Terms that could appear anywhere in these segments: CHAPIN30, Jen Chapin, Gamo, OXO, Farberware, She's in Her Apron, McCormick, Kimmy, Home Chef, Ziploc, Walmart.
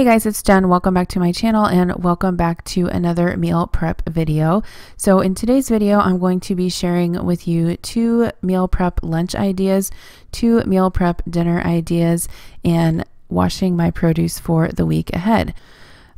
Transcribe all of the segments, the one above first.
Hey guys, it's Jen. Welcome back to my channel and welcome back to another meal prep video. So in today's video, I'm going to be sharing with you 2 meal prep lunch ideas, 2 meal prep dinner ideas, and washing my produce for the week ahead.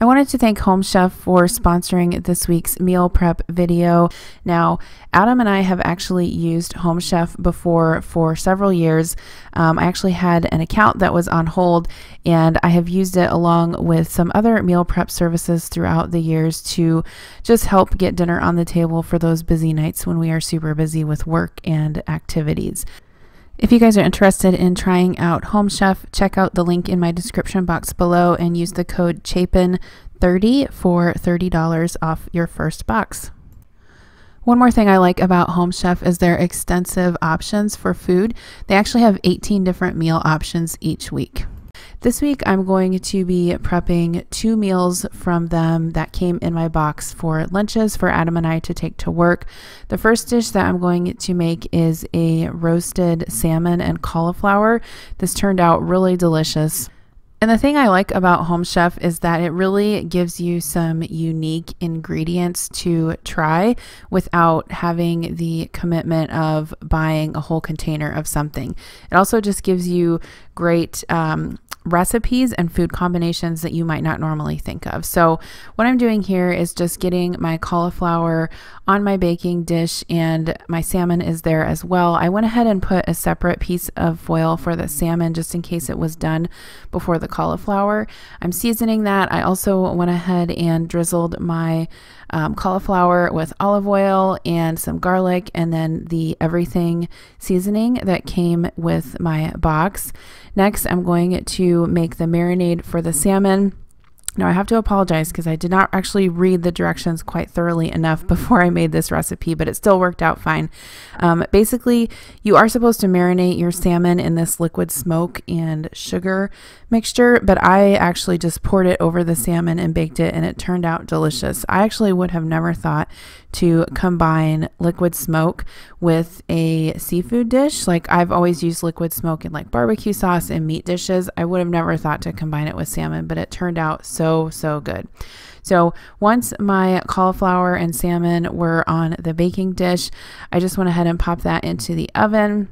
I wanted to thank Home Chef for sponsoring this week's meal prep video. Now, Adam and I have actually used Home Chef before for several years. I actually had an account that was on hold, and I have used it along with some other meal prep services throughout the years to just help get dinner on the table for those busy nights when we are super busy with work and activities. If you guys are interested in trying out Home Chef, check out the link in my description box below and use the code CHAPIN30 for $30 off your first box. One more thing I like about Home Chef is their extensive options for food. They actually have 18 different meal options each week. This week I'm going to be prepping 2 meals from them that came in my box for lunches for Adam and I to take to work. The first dish that I'm going to make is a roasted salmon and cauliflower. This turned out really delicious. And the thing I like about Home Chef is that it really gives you some unique ingredients to try without having the commitment of buying a whole container of something. It also just gives you great recipes and food combinations that you might not normally think of. So what I'm doing here is just getting my cauliflower on my baking dish, and my salmon is there as well. I went ahead and put a separate piece of foil for the salmon just in case it was done before the cauliflower. I'm seasoning that. I also went ahead and drizzled my cauliflower with olive oil and some garlic, and then the everything seasoning that came with my box. Next, I'm going to make the marinade for the salmon. Now, I have to apologize because I did not actually read the directions quite thoroughly enough before I made this recipe, but it still worked out fine. Basically, you are supposed to marinate your salmon in this liquid smoke and sugar mixture, but I actually just poured it over the salmon and baked it, and it turned out delicious. I actually would have never thought to combine liquid smoke with a seafood dish. Like, I've always used liquid smoke in like barbecue sauce and meat dishes. I would have never thought to combine it with salmon, but it turned out so good. So once my cauliflower and salmon were on the baking dish, I just went ahead and popped that into the oven.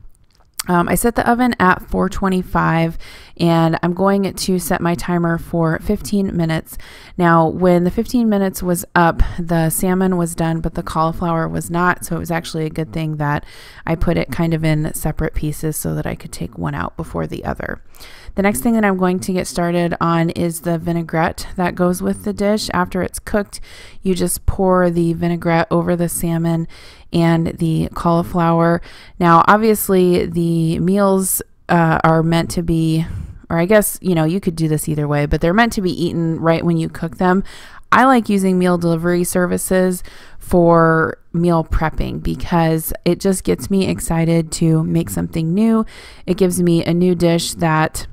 I set the oven at 425, and I'm going to set my timer for 15 minutes. Now, when the 15 minutes was up, the salmon was done, but the cauliflower was not. So it was actually a good thing that I put it kind of in separate pieces so that I could take one out before the other. The next thing that I'm going to get started on is the vinaigrette that goes with the dish. After it's cooked, you just pour the vinaigrette over the salmon and the cauliflower. Now, obviously, the meals are meant to be, or I guess, you know, you could do this either way, but they're meant to be eaten right when you cook them. I like using meal delivery services for meal prepping because it just gets me excited to make something new. It gives me a new dish that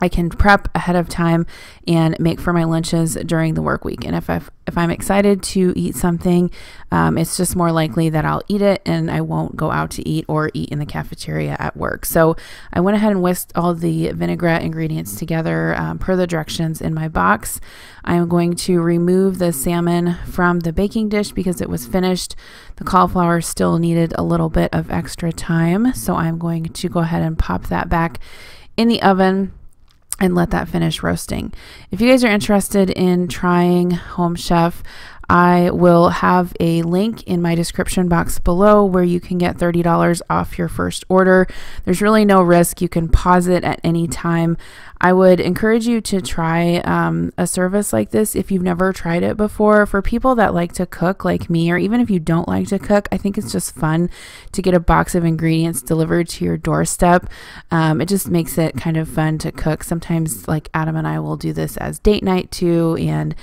I can prep ahead of time and make for my lunches during the work week. And if I'm excited to eat something, it's just more likely that I'll eat it and I won't go out to eat or eat in the cafeteria at work. So I went ahead and whisked all the vinaigrette ingredients together per the directions in my box. I am going to remove the salmon from the baking dish because it was finished. The cauliflower still needed a little bit of extra time. So I'm going to go ahead and pop that back in the oven and let that finish roasting. If you guys are interested in trying Home Chef, I will have a link in my description box below where you can get $30 off your first order. There's really no risk. You can pause it at any time. I would encourage you to try a service like this if you've never tried it before. For people that like to cook like me, or even if you don't like to cook, I think it's just fun to get a box of ingredients delivered to your doorstep. It just makes it kind of fun to cook. Sometimes, like, Adam and I will do this as date night too, and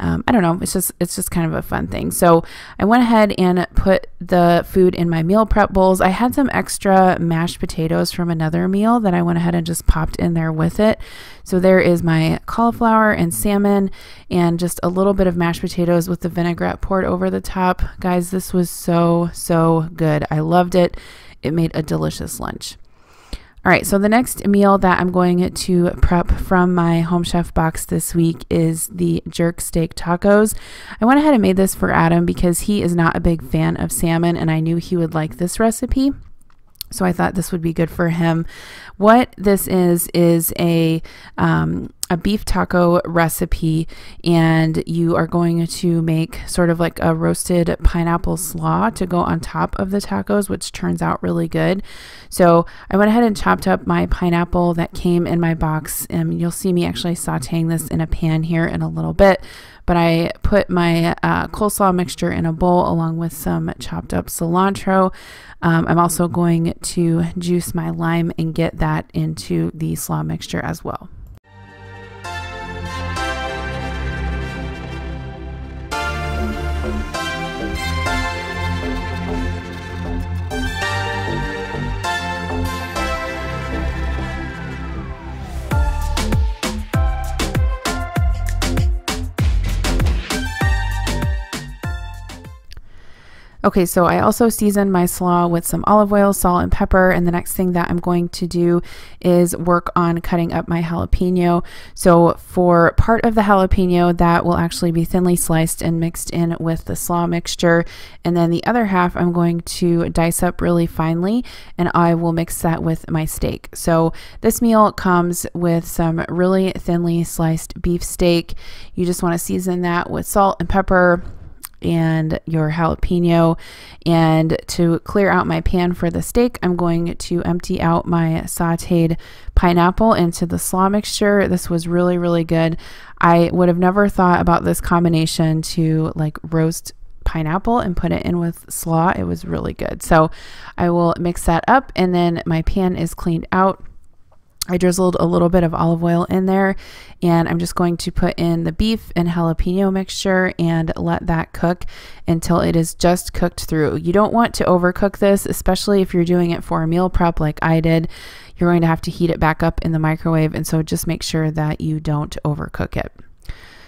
I don't know, it's just kind of a fun thing. So I went ahead and put the food in my meal prep bowls. I had some extra mashed potatoes from another meal that I went ahead and just popped in there with it. So there is my cauliflower and salmon and just a little bit of mashed potatoes with the vinaigrette poured over the top. Guys, this was so good. I loved it. It made a delicious lunch. All right, so the next meal that I'm going to prep from my Home Chef box this week is the jerk steak tacos. I went ahead and made this for Adam because he is not a big fan of salmon, and I knew he would like this recipe. So I thought this would be good for him. What this is a beef taco recipe, and you are going to make sort of like a roasted pineapple slaw to go on top of the tacos, which turns out really good. So I went ahead and chopped up my pineapple that came in my box, and you'll see me actually sauteing this in a pan here in a little bit. But I put my coleslaw mixture in a bowl along with some chopped up cilantro. I'm also going to juice my lime and get that into the slaw mixture as well. Okay, so I also seasoned my slaw with some olive oil, salt, and pepper, and the next thing that I'm going to do is work on cutting up my jalapeno. So for part of the jalapeno, that will actually be thinly sliced and mixed in with the slaw mixture, and then the other half I'm going to dice up really finely, and I will mix that with my steak. So this meal comes with some really thinly sliced beef steak. You just want to season that with salt and pepper and your jalapeno. And to clear out my pan for the steak, I'm going to empty out my sauteed pineapple into the slaw mixture. This was really, really good. I would have never thought about this combination to like roast pineapple and put it in with slaw. It was really good. So I will mix that up, and then my pan is cleaned out. I drizzled a little bit of olive oil in there, and I'm just going to put in the beef and jalapeno mixture and let that cook until it is just cooked through. You don't want to overcook this, especially if you're doing it for a meal prep like I did. You're going to have to heat it back up in the microwave, and so just make sure that you don't overcook it.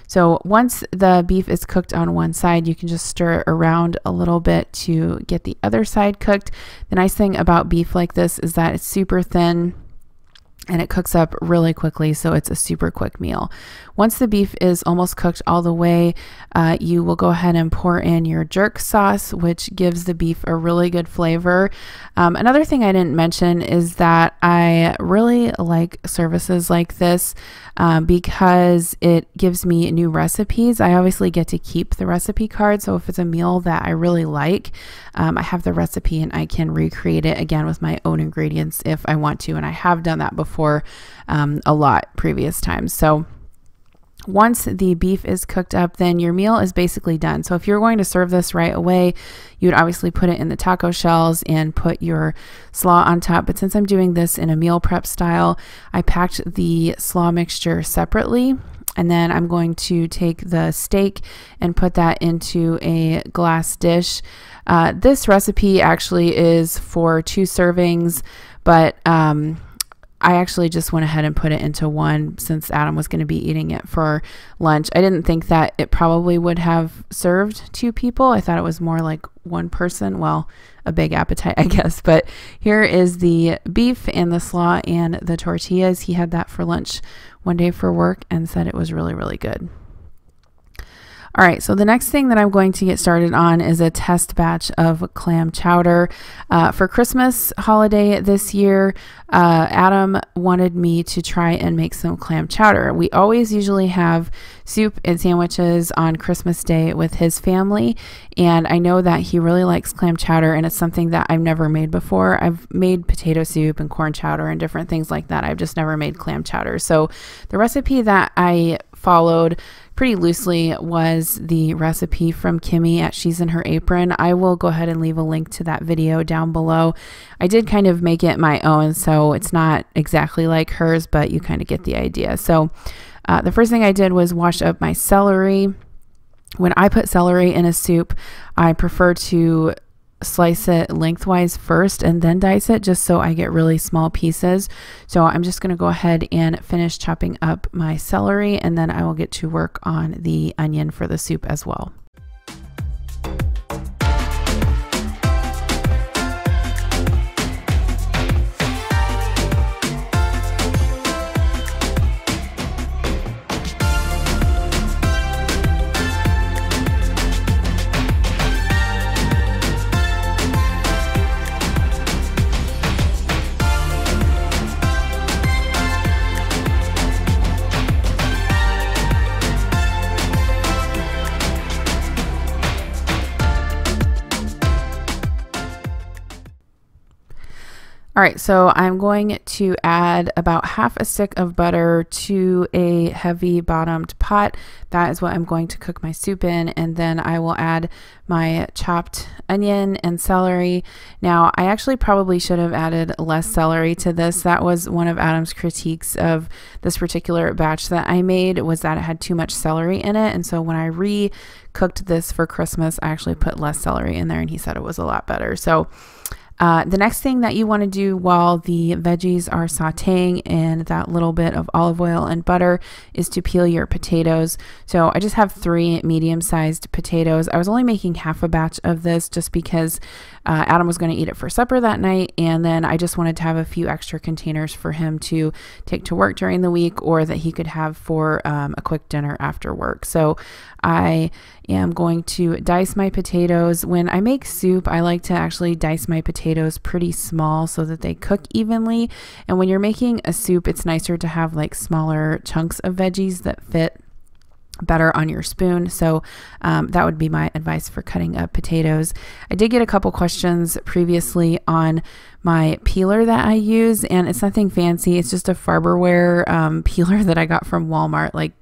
So once the beef is cooked on one side, you can just stir it around a little bit to get the other side cooked. The nice thing about beef like this is that it's super thin, and it cooks up really quickly, so it's a super quick meal. Once the beef is almost cooked all the way, you will go ahead and pour in your jerk sauce, which gives the beef a really good flavor. Another thing I didn't mention is that I really like services like this because it gives me new recipes. I obviously get to keep the recipe card, so if it's a meal that I really like, I have the recipe and I can recreate it again with my own ingredients if I want to, and I have done that before. A lot previous times. So once the beef is cooked up, then your meal is basically done. So if you're going to serve this right away, you would obviously put it in the taco shells and put your slaw on top. But since I'm doing this in a meal prep style, I packed the slaw mixture separately. And then I'm going to take the steak and put that into a glass dish. This recipe actually is for 2 servings, but I actually just went ahead and put it into one since Adam was going to be eating it for lunch. I didn't think that it probably would have served 2 people. I thought it was more like 1 person. Well, a big appetite, I guess. But here is the beef and the slaw and the tortillas. He had that for lunch one day for work and said it was really, really good. All right, so the next thing that I'm going to get started on is a test batch of clam chowder. For Christmas holiday this year, Adam wanted me to try and make some clam chowder. We always usually have soup and sandwiches on Christmas Day with his family, and I know that he really likes clam chowder, and it's something that I've never made before. I've made potato soup and corn chowder and different things like that. I've just never made clam chowder. So the recipe that I followed pretty loosely was the recipe from Kimmy at She's in Her Apron. I will go ahead and leave a link to that video down below. I did kind of make it my own, so it's not exactly like hers, but you kind of get the idea. So the first thing I did was wash up my celery. When I put celery in a soup, I prefer to slice it lengthwise first and then dice it, just so I get really small pieces. So I'm just going to go ahead and finish chopping up my celery, and then I will get to work on the onion for the soup as well. All right, so I'm going to add about half a stick of butter to a heavy bottomed pot. That is what I'm going to cook my soup in, and then I will add my chopped onion and celery. Now, I actually probably should have added less celery to this. That was one of Adam's critiques of this particular batch that I made, was that it had too much celery in it. And so when I re-cooked this for Christmas, I actually put less celery in there, and he said it was a lot better. So the next thing that you want to do while the veggies are sauteing and that little bit of olive oil and butter is to peel your potatoes. So I just have 3 medium-sized potatoes. I was only making half a batch of this just because Adam was going to eat it for supper that night, and then I just wanted to have a few extra containers for him to take to work during the week, or that he could have for a quick dinner after work. So I am going to dice my potatoes. When I make soup, I like to actually dice my potatoes pretty small so that they cook evenly. And when you're making a soup, it's nicer to have like smaller chunks of veggies that fit better on your spoon. So that would be my advice for cutting up potatoes. I did get a couple questions previously on my peeler that I use, and it's nothing fancy. It's just a Farberware peeler that I got from Walmart like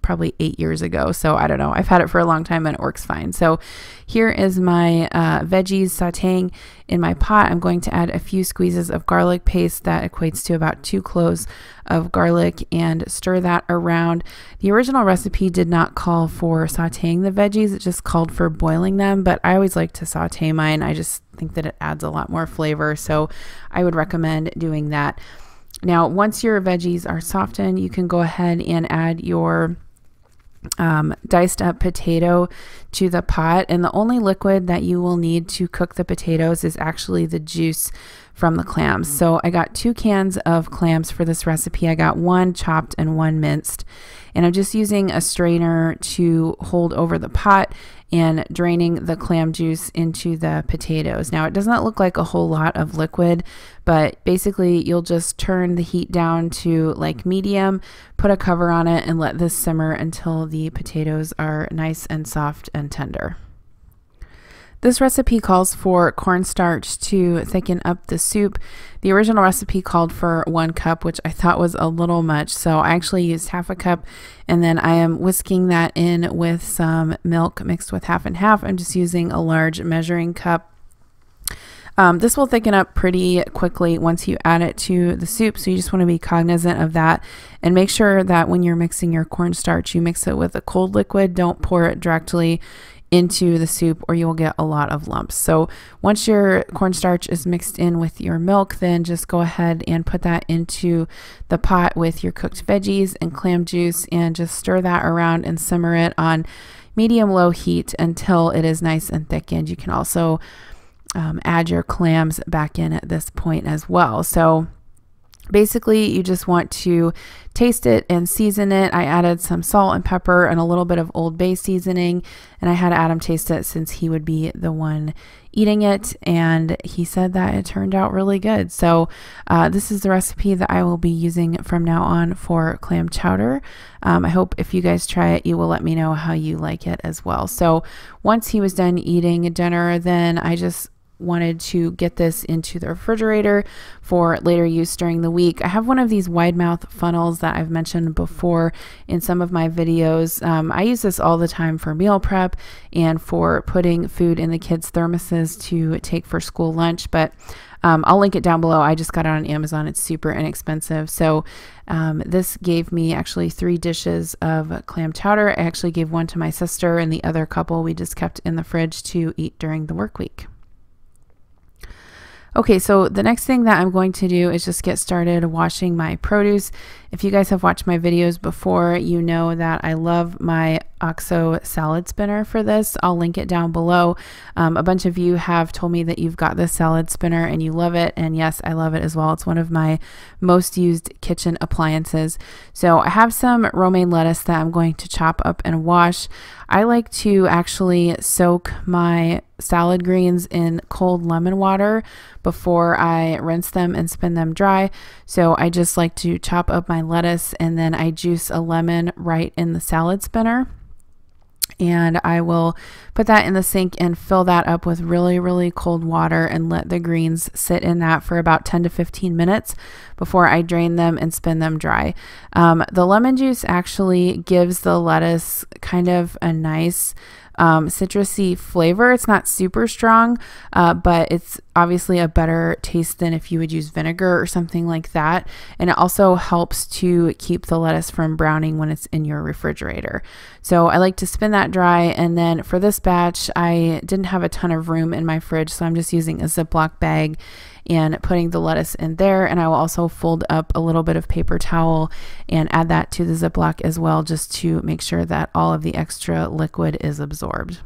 probably 8 years ago. So I don't know. I've had it for a long time and it works fine. So here is my veggies sauteing in my pot. I'm going to add a few squeezes of garlic paste. That equates to about 2 cloves of garlic, and stir that around. The original recipe did not call for sauteing the veggies. It just called for boiling them, but I always like to saute mine. I just think that it adds a lot more flavor. So I would recommend doing that. Now, once your veggies are softened, you can go ahead and add your diced up potato to the pot, and the only liquid that you will need to cook the potatoes is actually the juice from the clams. So I got 2 cans of clams for this recipe. I got 1 chopped and 1 minced, and I'm just using a strainer to hold over the pot and draining the clam juice into the potatoes. Now, it does not look like a whole lot of liquid, but basically you'll just turn the heat down to like medium, put a cover on it, and let this simmer until the potatoes are nice and soft and tender. This recipe calls for cornstarch to thicken up the soup. The original recipe called for 1 cup, which I thought was a little much, so I actually used half a cup, and then I am whisking that in with some milk mixed with half and half. I'm just using a large measuring cup. This will thicken up pretty quickly once you add it to the soup, so you just want to be cognizant of that, and make sure that when you're mixing your cornstarch, you mix it with a cold liquid. Don't pour it directly into the soup or you'll get a lot of lumps. So once your cornstarch is mixed in with your milk, then just go ahead and put that into the pot with your cooked veggies and clam juice, and just stir that around and simmer it on medium-low heat until it is nice and thickened. You can also add your clams back in at this point as well. So basically, you just want to taste it and season it. I added some salt and pepper and a little bit of Old Bay seasoning, and I had Adam taste it since he would be the one eating it, and he said that it turned out really good. So this is the recipe that I will be using from now on for clam chowder. I hope if you guys try it, you will let me know how you like it as well. So once he was done eating dinner, then I just wanted to get this into the refrigerator for later use during the week. I have one of these wide mouth funnels that I've mentioned before in some of my videos. I use this all the time for meal prep and for putting food in the kids' thermoses to take for school lunch, but I'll link it down below. I just got it on Amazon. It's super inexpensive. So this gave me actually 3 dishes of clam chowder. I actually gave 1 to my sister, and the other couple we just kept in the fridge to eat during the work week. Okay, so the next thing that I'm going to do is just get started washing my produce. If you guys have watched my videos before, you know that I love my OXO salad spinner for this. I'll link it down below. A bunch of you have told me that you've got this salad spinner and you love it, and yes, I love it as well. It's one of my most used kitchen appliances. So I have some romaine lettuce that I'm going to chop up and wash. I like to actually soak my salad greens in cold lemon water before I rinse them and spin them dry. So I just like to chop up my lettuce, and then I juice a lemon right in the salad spinner. and I will put that in the sink and fill that up with really, really cold water and let the greens sit in that for about 10 to 15 minutes before I drain them and spin them dry. The lemon juice actually gives the lettuce kind of a nice citrusy flavor. It's not super strong, but it's obviously a better taste than if you would use vinegar or something like that. And it also helps to keep the lettuce from browning when it's in your refrigerator. So I like to spin that dry. And then for this batch, I didn't have a ton of room in my fridge, so I'm just using a Ziploc bag and putting the lettuce in there. And I will also fold up a little bit of paper towel and add that to the Ziploc as well, just to make sure that all of the extra liquid is absorbed.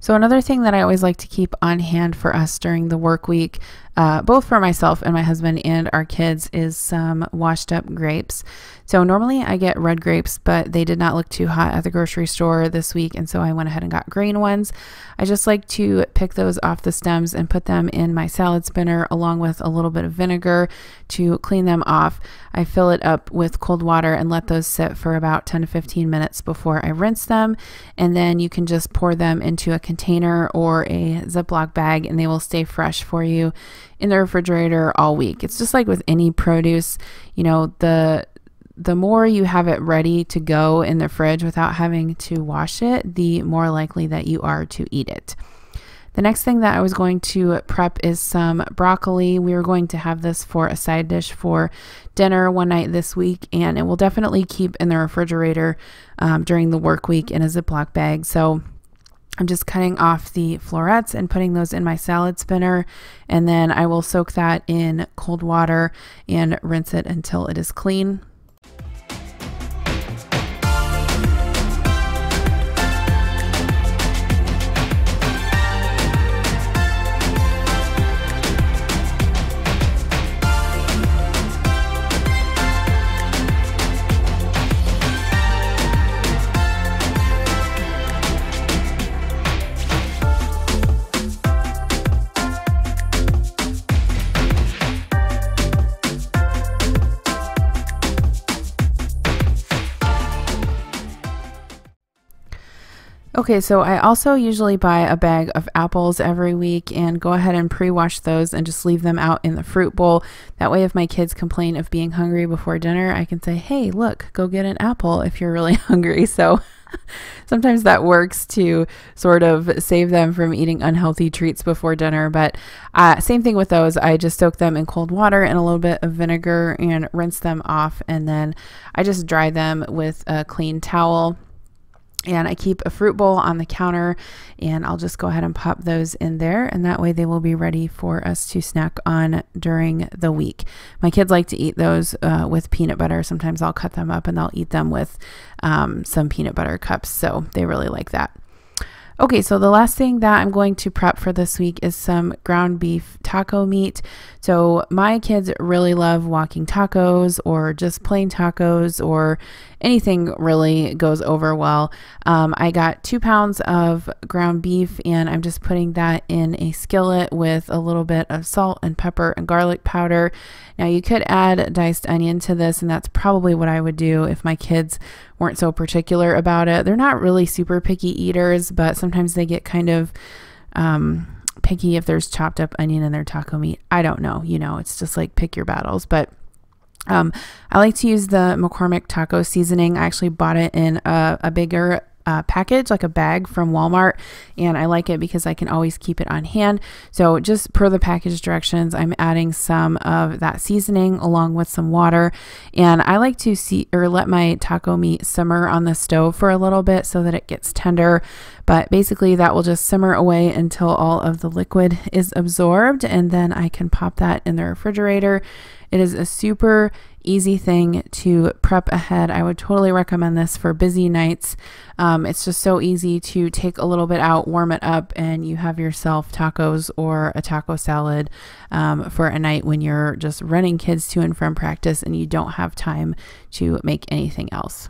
So another thing that I always like to keep on hand for us during the work week, both for myself and my husband and our kids, is some washed up grapes. So normally I get red grapes, but they did not look too hot at the grocery store this week, and so I went ahead and got green ones. I just like to pick those off the stems and put them in my salad spinner along with a little bit of vinegar to clean them off. I fill it up with cold water and let those sit for about 10 to 15 minutes before I rinse them, and then you can just pour them into a container or a Ziploc bag, and they will stay fresh for you in the refrigerator all week. It's just like with any produce, you know, the more you have it ready to go in the fridge without having to wash it, the more likely that you are to eat it. The next thing that I was going to prep is some broccoli. We were going to have this for a side dish for dinner one night this week, and it will definitely keep in the refrigerator during the work week in a Ziploc bag. So I'm just cutting off the florets and putting those in my salad spinner, and then I will soak that in cold water and rinse it until it is clean. Okay, so I also usually buy a bag of apples every week and go ahead and pre-wash those and just leave them out in the fruit bowl. That way, if my kids complain of being hungry before dinner, I can say, hey, look, go get an apple if you're really hungry. So sometimes that works to sort of save them from eating unhealthy treats before dinner. But same thing with those. I just soak them in cold water and a little bit of vinegar and rinse them off. And then I just dry them with a clean towel. And I keep a fruit bowl on the counter, and I'll just go ahead and pop those in there, and that way they will be ready for us to snack on during the week. My kids like to eat those with peanut butter. Sometimes I'll cut them up and they'll eat them with some peanut butter cups, so they really like that. Okay, so the last thing that I'm going to prep for this week is some ground beef taco meat. So my kids really love walking tacos or just plain tacos, or anything really goes over well. I got 2 pounds of ground beef, and I'm just putting that in a skillet with a little bit of salt and pepper and garlic powder. Now you could add diced onion to this, and that's probably what I would do if my kids weren't so particular about it. They're not really super picky eaters, but sometimes they get kind of picky if there's chopped up onion in their taco meat. I don't know, you know, it's just like pick your battles. But I like to use the McCormick taco seasoning. I actually bought it in a bigger package, like a bag from Walmart, and I like it because I can always keep it on hand. So just per the package directions, I'm adding some of that seasoning along with some water, and I like to let my taco meat simmer on the stove for a little bit so that it gets tender. But basically that will just simmer away until all of the liquid is absorbed, and then I can pop that in the refrigerator. It is a super easy thing to prep ahead. I would totally recommend this for busy nights. It's just so easy to take a little bit out, warm it up, and you have yourself tacos or a taco salad for a night when you're just running kids to and from practice and you don't have time to make anything else.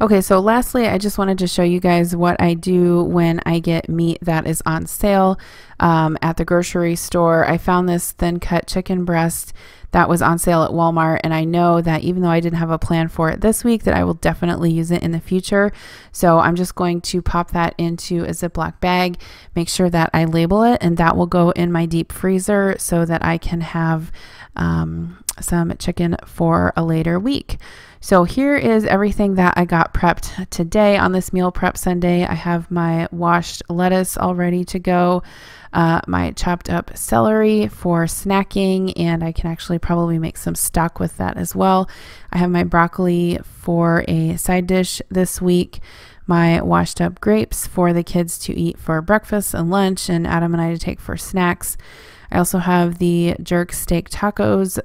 Okay, so lastly, I just wanted to show you guys what I do when I get meat that is on sale at the grocery store. I found this thin cut chicken breast that was on sale at Walmart, and I know that even though I didn't have a plan for it this week, that I will definitely use it in the future. So I'm just going to pop that into a Ziploc bag, make sure that I label it, and that will go in my deep freezer so that I can have some chicken for a later week. So here is everything that I got prepped today on this meal prep Sunday. I have my washed lettuce all ready to go, my chopped up celery for snacking, and I can actually probably make some stock with that as well. I have my broccoli for a side dish this week, my washed up grapes for the kids to eat for breakfast and lunch, and Adam and I to take for snacks. I also have the jerk steak tacos,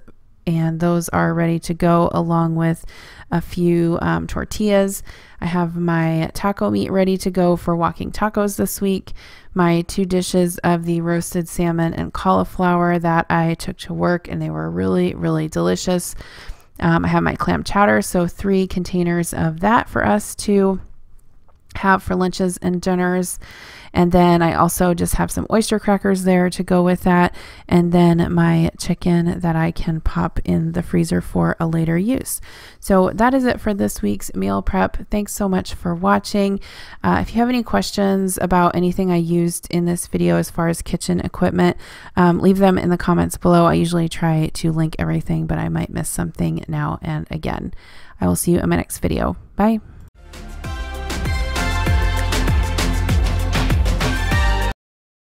and those are ready to go along with a few tortillas. I have my taco meat ready to go for walking tacos this week, my 2 dishes of the roasted salmon and cauliflower that I took to work, and they were really, really delicious. I have my clam chowder, so 3 containers of that for us to have for lunches and dinners. And then I also just have some oyster crackers there to go with that, and then my chicken that I can pop in the freezer for a later use. So that is it for this week's meal prep. Thanks so much for watching. If you have any questions about anything I used in this video as far as kitchen equipment, leave them in the comments below. I usually try to link everything, but I might miss something now and again. I will see you in my next video. Bye.